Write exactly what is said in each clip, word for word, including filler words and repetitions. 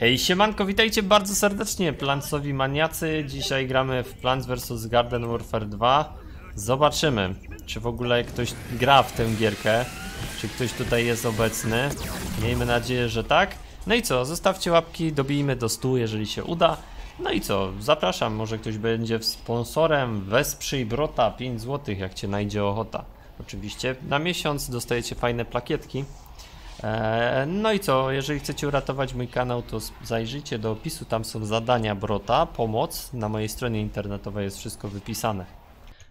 Hej, siemanko, witajcie bardzo serdecznie, plantsowi maniacy. Dzisiaj gramy w Plants versus. Garden Warfare dwa. Zobaczymy, czy w ogóle ktoś gra w tę gierkę, czy ktoś tutaj jest obecny. Miejmy nadzieję, że tak. No i co, zostawcie łapki, dobijmy do stu, jeżeli się uda. No i co, zapraszam, może ktoś będzie sponsorem. Wesprzyj Brota, pięć złotych, jak cię najdzie ochota. Oczywiście na miesiąc dostajecie fajne plakietki. No i co, jeżeli chcecie uratować mój kanał, to zajrzyjcie do opisu, tam są zadania Brota, pomoc, na mojej stronie internetowej jest wszystko wypisane.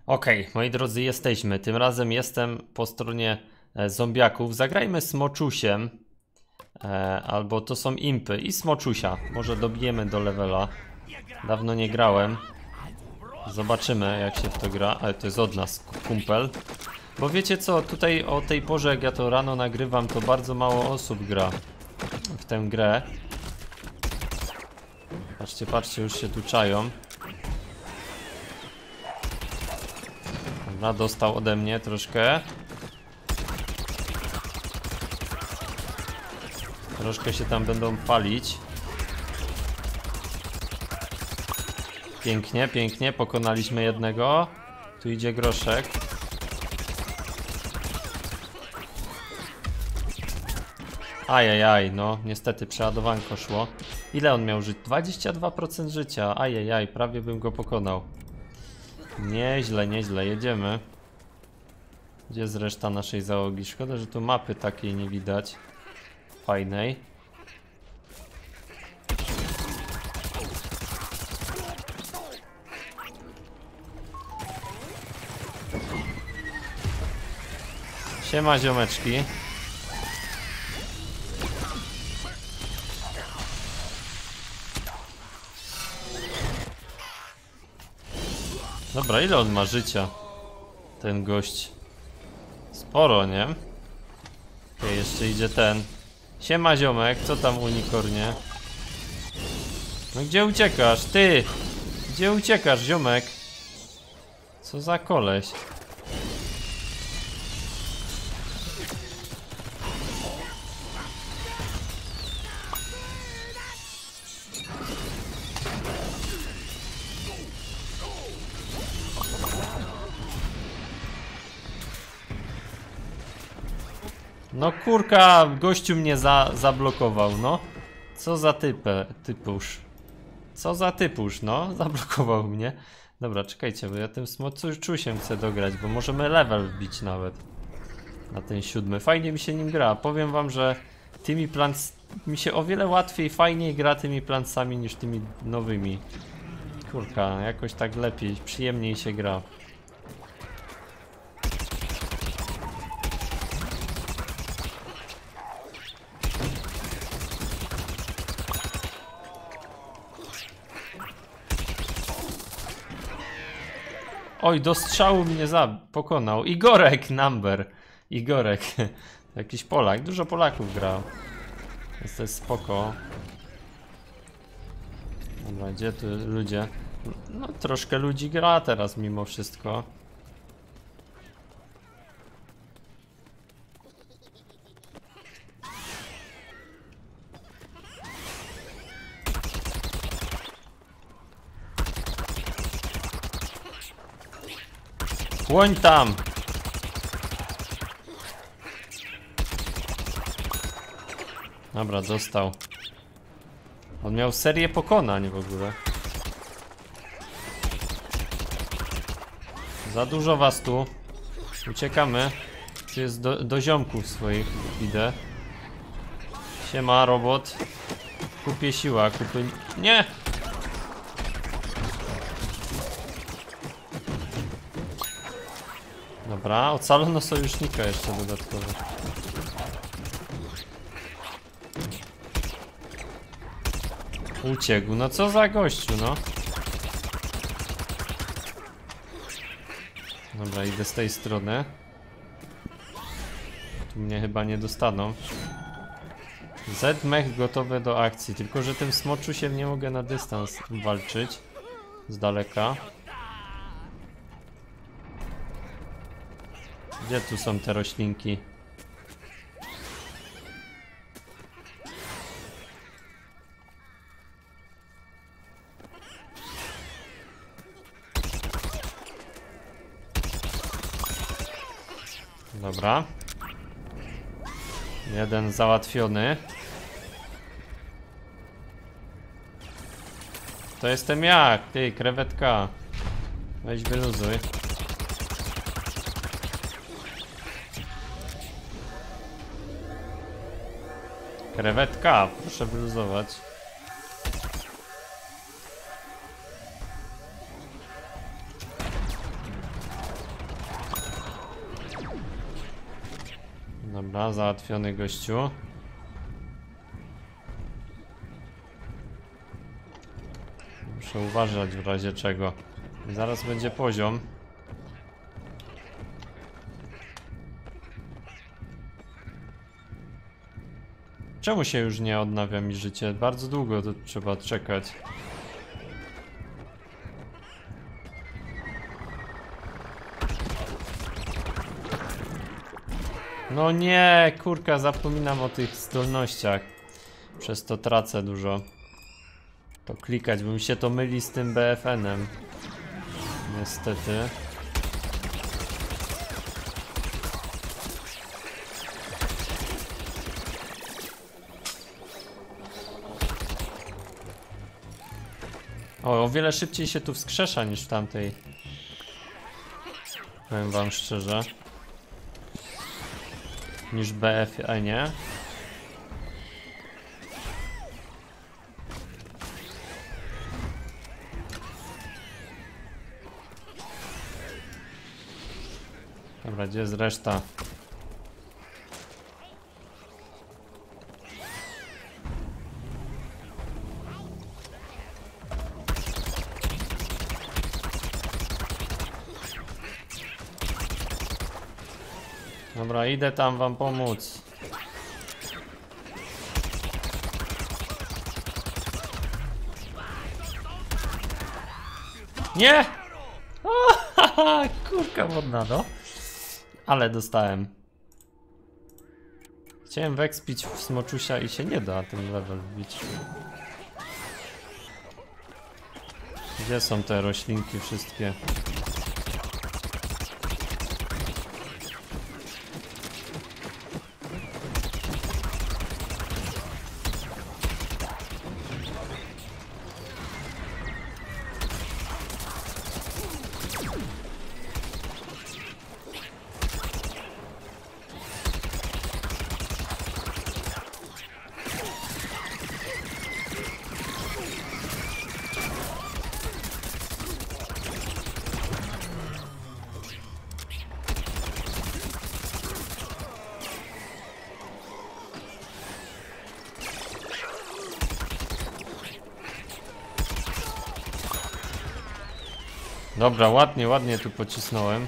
Okej, okay, moi drodzy, jesteśmy, tym razem jestem po stronie zombiaków, zagrajmy Smoczusiem, albo to są impy i Smoczusia, może dobijemy do levela, dawno nie grałem, zobaczymy jak się w to gra, ale to jest od nas kumpel. Bo wiecie co, tutaj o tej porze, jak ja to rano nagrywam, to bardzo mało osób gra w tę grę. Patrzcie, patrzcie, już się tu czają. Dobra, dostał ode mnie troszkę. Troszkę się tam będą palić. Pięknie, pięknie, pokonaliśmy jednego. Tu idzie groszek. Ajajaj, no niestety przeładowanko szło. Ile on miał żyć? dwadzieścia dwa procent życia. Ajajaj, prawie bym go pokonał. Nieźle, nieźle, jedziemy. Gdzie jest reszta naszej załogi? Szkoda, że tu mapy takiej nie widać. Fajnej. Siema ziomeczki. Dobra, ile on ma życia? Ten gość. Sporo, nie? Okej, jeszcze idzie ten. Siema ziomek, co tam unikornie? No gdzie uciekasz? Ty! Gdzie uciekasz, ziomek? Co za koleś? No kurka, gościu mnie za, zablokował, no. Co za typę, typusz. Co za typusz, no. Zablokował mnie. Dobra, czekajcie, bo ja tym Smoczusiem chcę dograć, bo możemy level wbić nawet. Na ten siódmy. Fajnie mi się nim gra. Powiem wam, że tymi plants... Mi się o wiele łatwiej, fajniej gra tymi plantsami niż tymi nowymi. Kurka, jakoś tak lepiej, przyjemniej się gra. Oj, do strzału mnie za pokonał. Igorek number. Igorek. Jakiś Polak. Dużo Polaków grał. Więc to jest spoko. Dobra, gdzie tu ludzie? No troszkę ludzi gra teraz mimo wszystko. Płoń tam! Dobra, dostał. On miał serię pokonań w ogóle. Za dużo was tu. Uciekamy. Tu jest do, do ziomków swoich. Idę. Siema, robot. Kupię siła, kupię... Nie! Dobra, ocalono sojusznika jeszcze dodatkowo. Uciekł, no co za gościu, no. Dobra, idę z tej strony. Tu mnie chyba nie dostaną. Z-mech gotowe do akcji, tylko że tym Smoczusiem nie mogę na dystans walczyć. Z daleka. Gdzie tu są te roślinki? Dobra. Jeden załatwiony. To jestem jak, ty, krewetka. Weź wyluzuj. Krewetka, proszę wyluzować. Dobra, załatwiony gościu. Muszę uważać w razie czego. Zaraz będzie poziom. Czemu się już nie odnawia mi życie? Bardzo długo to trzeba czekać. No nie, kurka, zapominam o tych zdolnościach. Przez to tracę dużo. To klikać, bo mi się to myli z tym B F N-em. Niestety. O, o wiele szybciej się tu wskrzesza niż w tamtej. Powiem wam szczerze. Niż B F N-ie. Dobra, gdzie jest reszta? Dobra, idę tam wam pomóc. Nie! O, ha, ha, kurka wodna, no. Ale dostałem. Chciałem wekspić w Smoczusia i się nie da tym level wbić. Gdzie są te roślinki wszystkie? Dobra, ładnie, ładnie tu pocisnąłem.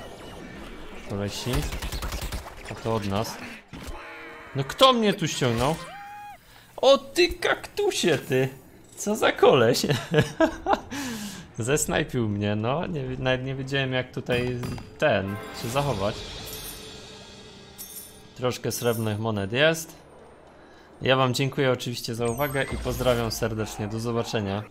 To leci. A to od nas. No kto mnie tu ściągnął? O ty kaktusie, ty! Co za koleś? Zesnajpił mnie, no. Nie, nawet nie wiedziałem jak tutaj ten się zachować. Troszkę srebrnych monet jest. Ja wam dziękuję oczywiście za uwagę i pozdrawiam serdecznie. Do zobaczenia.